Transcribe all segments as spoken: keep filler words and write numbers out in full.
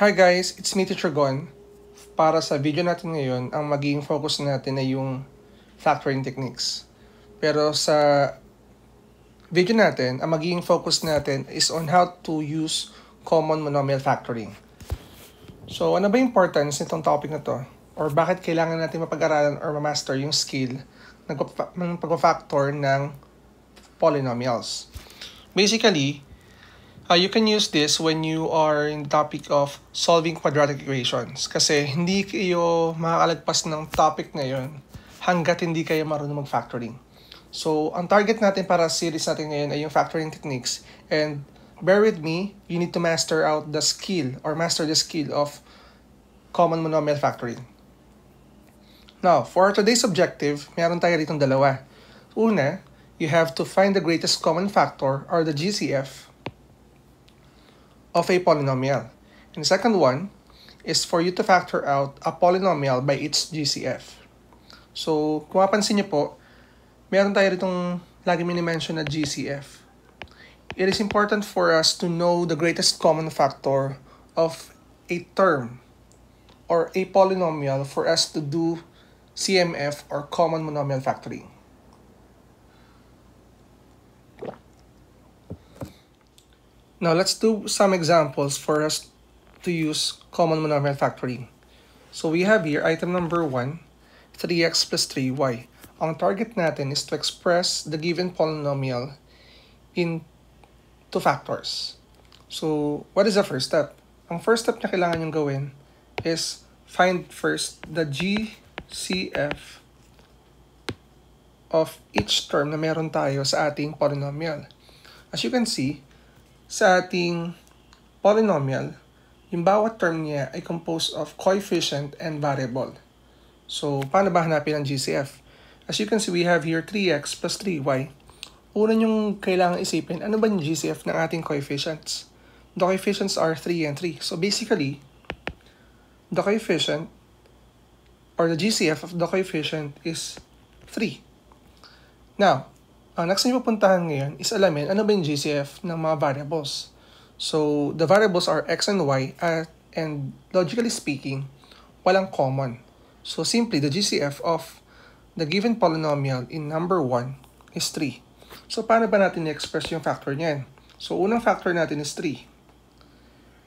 Hi guys, it's me Teacher Gon. Para sa video natin ngayon, ang magiging focus natin ay yung factoring techniques. Pero sa video natin, ang magiging focus natin is on how to use common monomial factoring. So ano ba yung importance nitong topic na to? Or bakit kailangan natin mapag-aralan or ma-master yung skill ng pag-factor ng polynomials? Basically, Uh, you can use this when you are in the topic of solving quadratic equations. Kasi hindi kayo makakalagpas ng topic na yun hanggat hindi kayo marunong mag-factoring. So, ang target natin para series natin ngayon ay yung factoring techniques. And bear with me, you need to master out the skill or master the skill of common monomial factoring. Now, for today's objective, meron tayo ditong dalawa. Una, you have to find the greatest common factor or the G C F of a polynomial. And the second one is for you to factor out a polynomial by its G C F. So, kung mapansin niyo po, meron tayo ritong lagi mini-mention na G C F. It is important for us to know the greatest common factor of a term or a polynomial for us to do C M F or common monomial factoring. Now, let's do some examples for us to use common monomial factoring. So, we have here item number one, three x plus three y. Ang target natin is to express the given polynomial in two factors. So, what is the first step? Ang first step na kailangan yung gawin is find first the G C F of each term na meron tayo sa ating polynomial. As you can see, sa ating polynomial, yung bawat term niya ay composed of coefficient and variable. So, paano ba hanapin ang G C F? As you can see, we have here three x plus three y. Una yung kailangan isipin, ano ba yung G C F ng ating coefficients? The coefficients are three and three. So, basically, the coefficient or the G C F of the coefficient is three. Now, ang next na pupuntahan ngayon is alamin ano ba yung G C F ng mga variables. So, the variables are x and y at, and logically speaking, walang common. So, simply the G C F of the given polynomial in number one is three. So, paano ba natin i-express yung factor niyan? So, unang factor natin is three.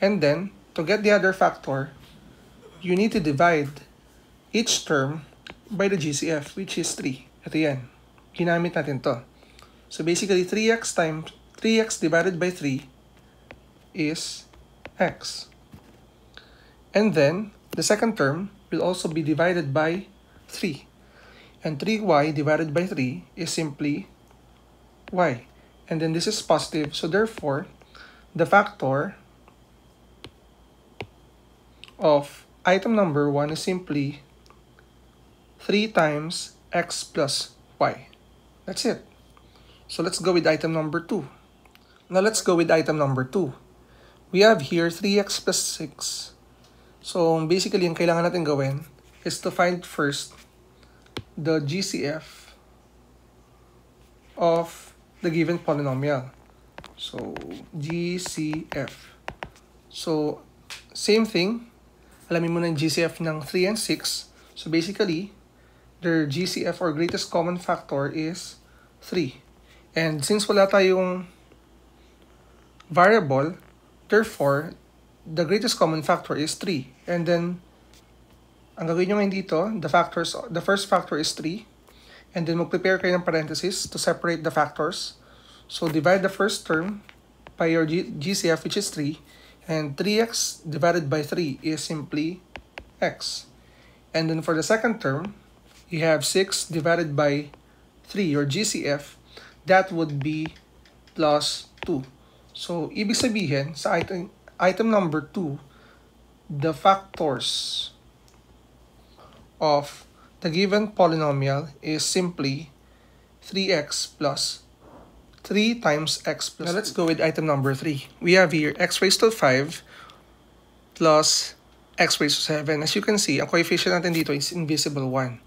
And then, to get the other factor, you need to divide each term by the G C F, which is three. Ito yan. Ginamit natin to. So basically, three x times three x divided by three is x. And then, the second term will also be divided by three. And three y divided by three is simply y. And then this is positive. So therefore, the factor of item number one is simply three times x plus y. That's it. So let's go with item number two. Now let's go with item number two. We have here three x plus six. So basically, yung kailangan natin gawin is to find first the G C F of the given polynomial. So G C F. So same thing. Alamin mo na yung G C F ng three and six. So basically, their G C F or greatest common factor is three. And since wala tayong variable, therefore, the greatest common factor is three. And then, ang gagawin nyo ngayon dito, the, factors, the first factor is three. And then, mag-prepare kayo ng parenthesis to separate the factors. So, divide the first term by your G C F, which is three. And three x divided by three is simply x. And then, for the second term, you have six divided by three, your G C F. That would be plus two. So, ibig sabihin, sa item, item number two, the factors of the given polynomial is simply three x plus three times x plus two. Now, let's go with item number three. We have here x raised to five plus x raised to seven. As you can see, ang coefficient natin dito is invisible one.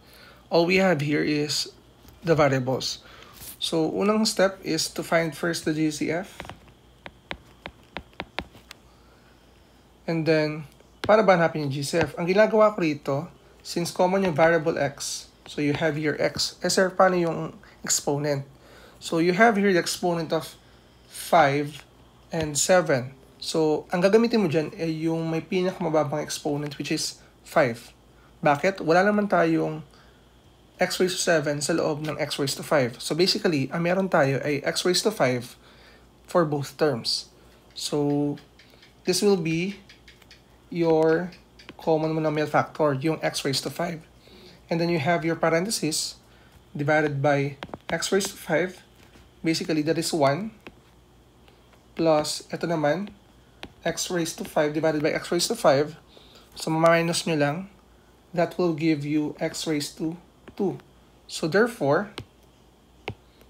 All we have here is the variables. So, unang step is to find first the G C F. And then, Para hanapin yung G C F, ang ginagawa ko rito, since common yung variable x, so you have your x. Eh sir, paano yung exponent? So you have here the exponent of five and seven. So ang gagamitin mo dyan ay eh, yung may pinakamababang exponent, which is five. Bakit? Wala naman tayong x raised to seven sa loob ng x raised to five. So basically, ang meron tayo ay x raised to five for both terms. So this will be your common monomial factor, yung x raised to five. And then you have your parentheses divided by x raised to five. Basically, that is one. Plus, ito naman, x raised to five divided by x raised to five. So, minus nyo lang. That will give you x raised to two. So, therefore,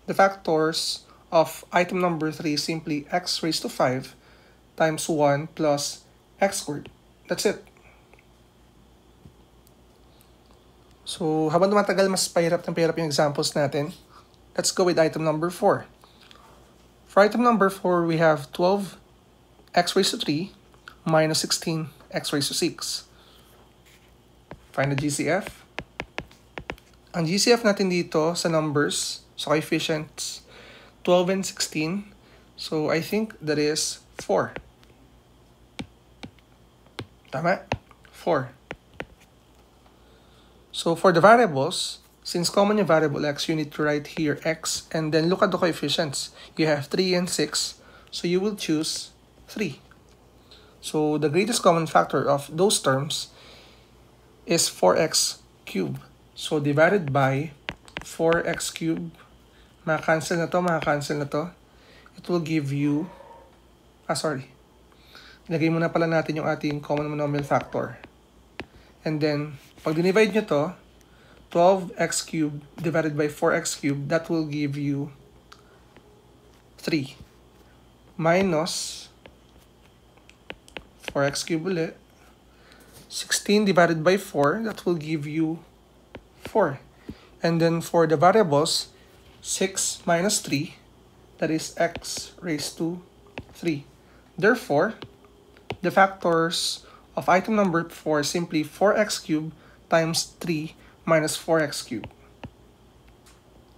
the factors of item number three is simply x raised to five times one plus x squared. That's it. So, habang tumatagal, mas pahirap ng pahirap yung examples natin. Let's go with item number four. For item number four, we have twelve x raised to three minus sixteen x raised to six. Find the G C F. Ang G C F natin dito sa numbers, so coefficients, twelve and sixteen. So, I think that is four. Tama? four. So, for the variables, since common yung variable x, you need to write here x, and then look at the coefficients. You have three and six, so you will choose three. So, the greatest common factor of those terms is four x cubed. So, divided by four x cubed, maka-cancel na to, maka-cancel na to. It will give you, ah, sorry. Ilagay muna pala natin yung ating common monomial factor. And then, pag dinivide nyo to, twelve x cubed divided by four x cubed, that will give you three. Minus four x cubed ulit. sixteen divided by four, that will give you four. And then for the variables, six minus three, that is x raised to three. Therefore, the factors of item number four is simply four x cubed times three minus four x cubed.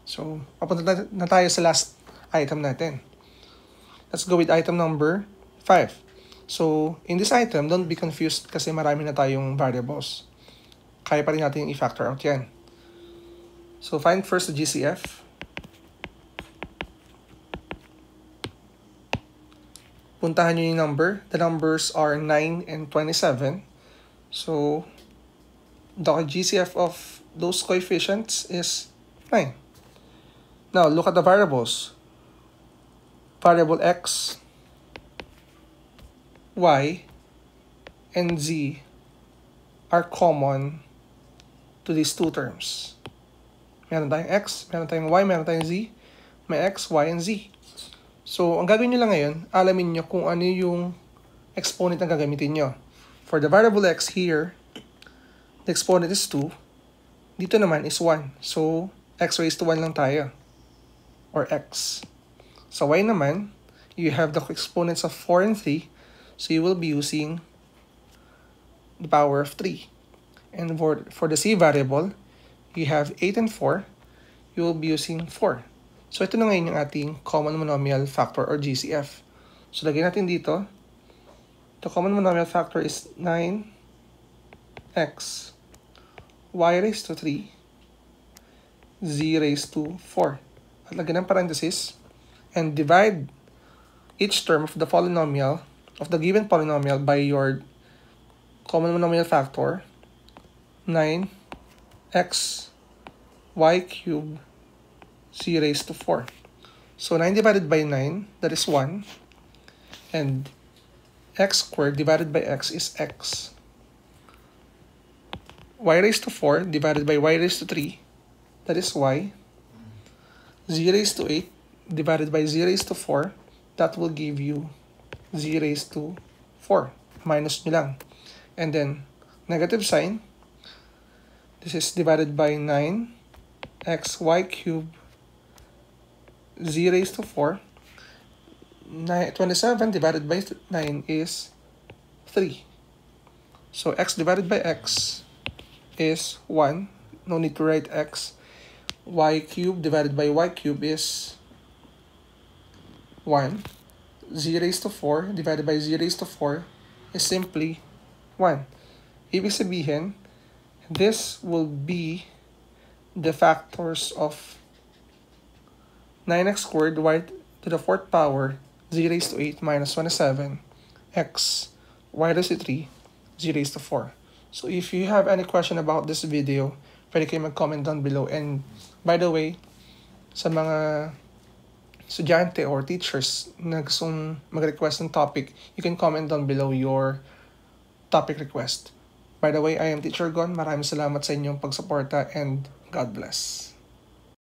So, papunta na tayo sa last item natin. Let's go with item number five. So, in this item, don't be confused kasi marami na tayong variables. Kaya pa rin natin i-factor out yan. So, find first the G C F. Puntahan nyo yung number. The numbers are nine and twenty-seven. So, the G C F of those coefficients is nine. Now, look at the variables. Variable x, y, and z are common to these two terms. Meron tayong x, meron tayong y, meron tayong z. May x, y, and z. So, ang gagawin nyo lang ngayon, alamin nyo kung ano yung exponent na gagamitin nyo. For the variable x here, the exponent is two. Dito naman is one. So, x raised to one lang tayo. Or x. Sa y naman, you have the exponents of four and three. So, you will be using the power of three. And for, for the z variable, you have eight and four. You will be using four. So, ito na ngayon yung ating common monomial factor or G C F. So, lagyan natin dito. The common monomial factor is nine x, y raised to three, z raised to four. At lagyan ng parenthesis. And divide each term of the polynomial, of the given polynomial, by your common monomial factor, nine x, y cubed, z raised to four. So, nine divided by nine, that is one. And x squared divided by x is x. Y raised to four divided by y raised to three, that is y. Z raised to eight divided by z raised to four, that will give you z raised to four. Minus nyo lang. And then, negative sign. This is divided by nine, x, y cubed, z raised to four. twenty-seven divided by nine is three. So x divided by x is one. No need to write x. Y cubed divided by y cubed is one. Z raised to four divided by z raised to four is simply one. Ibig sabihin, this will be the factors of nine x squared, y to the fourth power, z raised to eight minus twenty-seven, x, y raised to three, z raised to four. So if you have any question about this video, pwede kayo mag-comment down below. And by the way, sa mga estudyante or teachers na gustong mag-request ng topic, you can comment down below your topic request. By the way, I am Teacher Gon. Maraming salamat sa inyong pagsuporta and God bless.